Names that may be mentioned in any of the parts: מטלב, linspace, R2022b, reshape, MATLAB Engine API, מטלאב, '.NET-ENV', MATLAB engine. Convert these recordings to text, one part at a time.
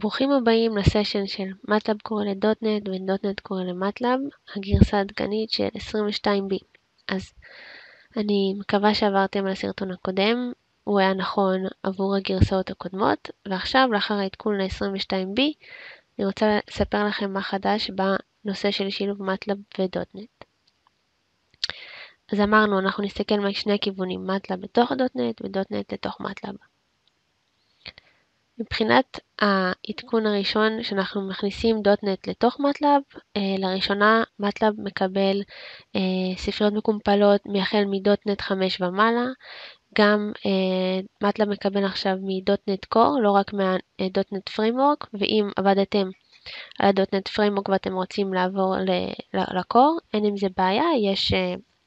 ברוכים הבאים לסשן של MATLAB קורא ל.NET ו.NET קורא ל-MATLAB, הגרסה העדכנית של 22b. אז אני מקווה שעברתם על הסרטון הקודם, הוא היה נכון עבור הגרסאות הקודמות, ועכשיו לאחר העדכון ל-22b, אני רוצה לספר לכם מה חדש בנושא של שילוב MATLAB ו.NET. אז אמרנו, אנחנו נסתכל משני הכיוונים, MATLAB בתוך .NET ו.NET לתוך MATLAB. מבחינת העדכון הראשון שאנחנו מכניסים .NET לתוך MATLAB, לראשונה MATLAB מקבל ספריות מקומפלות מהחל מ.NET 5 ומעלה, גם MATLAB מקבל עכשיו מ.NET Core, לא רק מה.NET Framework, ואם עבדתם על ה.NET Framework ואתם רוצים לעבור ל-Core, אין עם זה בעיה, יש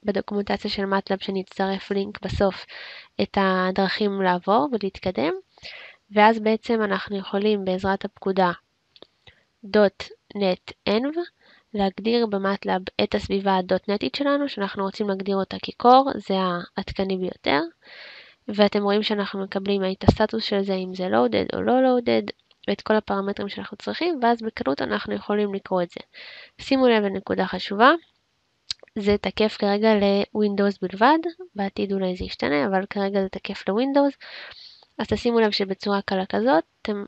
בדוקומנטציה של MATLAB שנצטרף לינק בסוף את הדרכים לעבור ולהתקדם. ואז בעצם אנחנו יכולים בעזרת הפקודה .NET-ENV להגדיר במטלב את הסביבה .NETית שלנו, שאנחנו רוצים להגדיר אותה כקור, זה העדכני ביותר. ואתם רואים שאנחנו מקבלים את הסטטוס של זה, אם זה loaded או לא loaded, ואת כל הפרמטרים שאנחנו צריכים, ואז בקלות אנחנו יכולים לקרוא את זה. שימו לב לנקודה חשובה, זה תקף כרגע ל-Windows בלבד, בעתיד אולי זה ישתנה, אבל כרגע זה תקף ל-Windows. אז תשימו לב שבצורה קלה כזאת אתם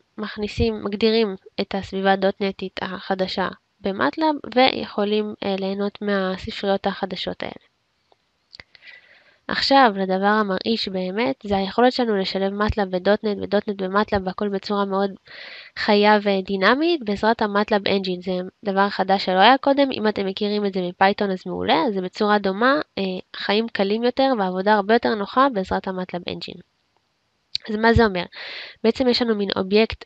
מגדירים את הסביבה .NETית החדשה במטלב ויכולים ליהנות מהספריות החדשות האלה. עכשיו לדבר המרעיש באמת זה היכולת שלנו לשלב מטלב ו.NET ו.NET במטלב והכל בצורה מאוד חיה ודינמית בעזרת המטלב engine. זה דבר חדש שלא היה קודם, אם אתם מכירים את זה מפייתון אז מעולה, זה בצורה דומה, חיים קלים יותר ועבודה הרבה יותר נוחה בעזרת המטלב engine. אז מה זה אומר? בעצם יש לנו מין אובייקט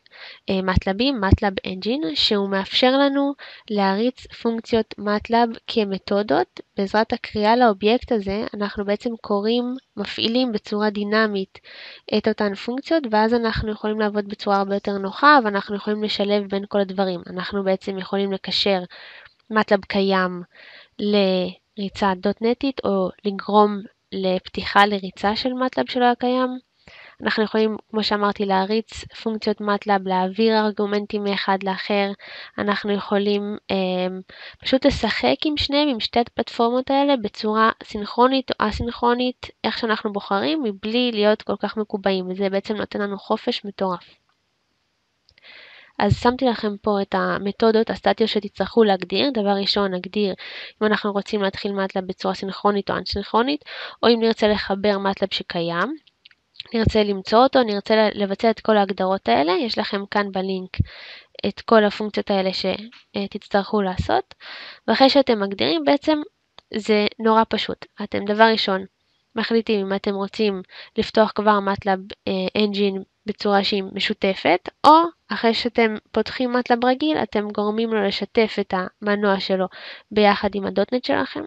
מטלבים, מטלב engine, שהוא מאפשר לנו להריץ פונקציות מטלב כמתודות. בעזרת הקריאה לאובייקט הזה, אנחנו בעצם מפעילים בצורה דינמית את אותן פונקציות, ואז אנחנו יכולים לעבוד בצורה הרבה יותר נוחה, ואנחנו יכולים לשלב בין כל הדברים. אנחנו בעצם יכולים לקשר מטלב קיים לריצה .NETית, או לגרום לפתיחה לריצה של מטלב שלא היה קיים. אנחנו יכולים, כמו שאמרתי, להריץ פונקציות מטלב, להעביר ארגומנטים מאחד לאחר. אנחנו יכולים פשוט לשחק עם שניהם, עם שתי הפלטפורמות האלה, בצורה סינכרונית או אסינכרונית, איך שאנחנו בוחרים, מבלי להיות כל כך מקובעים. וזה בעצם נותן לנו חופש מטורף. אז שמתי לכם פה את המתודות הסטטיות שתצטרכו להגדיר. דבר ראשון, נגדיר אם אנחנו רוצים להתחיל מטלב בצורה סינכרונית או אסינכרונית, או אם נרצה לחבר מטלב שקיים. נרצה למצוא אותו, נרצה לבצע את כל ההגדרות האלה, יש לכם כאן בלינק את כל הפונקציות האלה שתצטרכו לעשות, ואחרי שאתם מגדירים בעצם זה נורא פשוט, אתם דבר ראשון מחליטים אם אתם רוצים לפתוח כבר MATLAB engine בצורה שהיא משותפת, או אחרי שאתם פותחים MATLAB רגיל אתם גורמים לו לשתף את המנוע שלו ביחד עם ה.NET שלכם.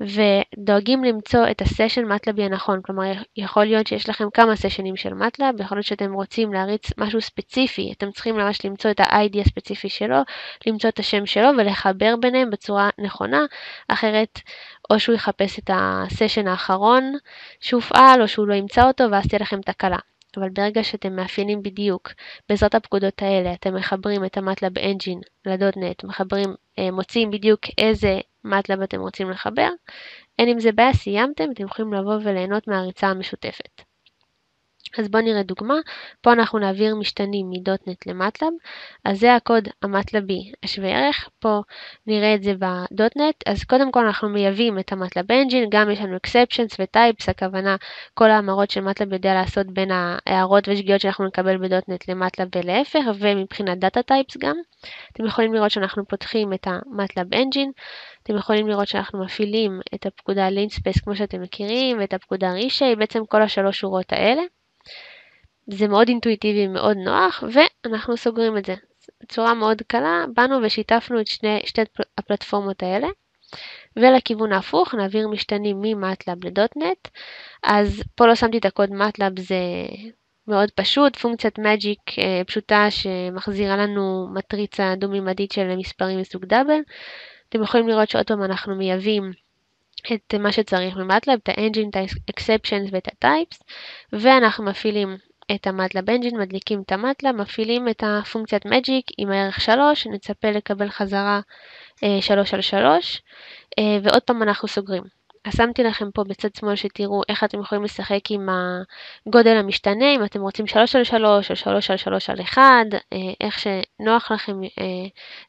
ודואגים למצוא את הסשן מטלבי הנכון, כלומר יכול להיות שיש לכם כמה סשנים של מטלב, יכול להיות שאתם רוצים להריץ משהו ספציפי, אתם צריכים ממש למצוא את ה-ID הספציפי שלו, למצוא את השם שלו ולחבר ביניהם בצורה נכונה, אחרת או שהוא יחפש את הסשן האחרון שהופעל או שהוא לא ימצא אותו ואז תהיה לכם תקלה. אבל ברגע שאתם מאפיינים בדיוק בעזרת הפקודות האלה, אתם מחברים את המטלב engine ל.NET, מוצאים בדיוק איזה מטלב אתם רוצים לחבר, אין אם זה בעיה, סיימתם, אתם יכולים לבוא וליהנות מהריצה המשותפת. אז בואו נראה דוגמה, פה אנחנו נעביר משתנים מ.NET למטלב, אז זה הקוד המטלבי השווה ערך, פה נראה את זה ב.NET, אז קודם כל אנחנו מייבאים את המטלב engine, גם יש לנו exceptions וטייפס, הכוונה כל ההמרות של מטלב יודע לעשות בין ההערות ושגיאות שאנחנו נקבל ב.NET למטלב ולהפך, ומבחינת דאטה טייפס גם, אתם יכולים לראות שאנחנו פותחים את המטלב engine, אתם יכולים לראות שאנחנו מפעילים את הפקודה linspace כמו שאתם מכירים, ואת הפקודה reshape, בעצם כל השלוש שורות האלה. זה מאוד אינטואיטיבי, מאוד נוח, ואנחנו סוגרים את זה. בצורה מאוד קלה, באנו ושיתפנו את שתי הפלטפורמות האלה, ולכיוון ההפוך, נעביר משתנים מ-MATLAB ל.NET, אז פה לא שמתי את הקוד MATLAB, זה מאוד פשוט, פונקציית magic פשוטה שמחזירה לנו מטריצה דו-מימדית של מספרים מסוג דאבל, אתם יכולים לראות שעוד פעם אנחנו מייבאים את מה שצריך ממטלב, את ה-engine, את ה-exceptions ואת ה-types, ואנחנו מפעילים את המטלאב engine, מדליקים את המטלאב, מפעילים את הפונקציית magic עם הערך 3, נצפה לקבל חזרה 3 על 3, ועוד פעם אנחנו סוגרים. אז שמתי לכם פה בצד שמאל שתראו איך אתם יכולים לשחק עם הגודל המשתנה, אם אתם רוצים 3 על 3 או 3 על 3 על 1, איך שנוח לכם,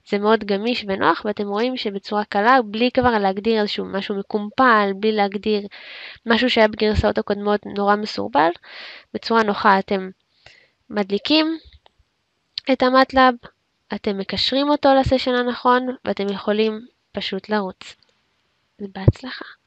זה מאוד גמיש ונוח, ואתם רואים שבצורה קלה, בלי כבר להגדיר איזשהו משהו מקומפל, בלי להגדיר משהו שהיה בגרסאות הקודמות נורא מסורבל, בצורה נוחה אתם מדליקים את המטלאב, אתם מקשרים אותו לסשן הנכון, ואתם יכולים פשוט לרוץ. בהצלחה.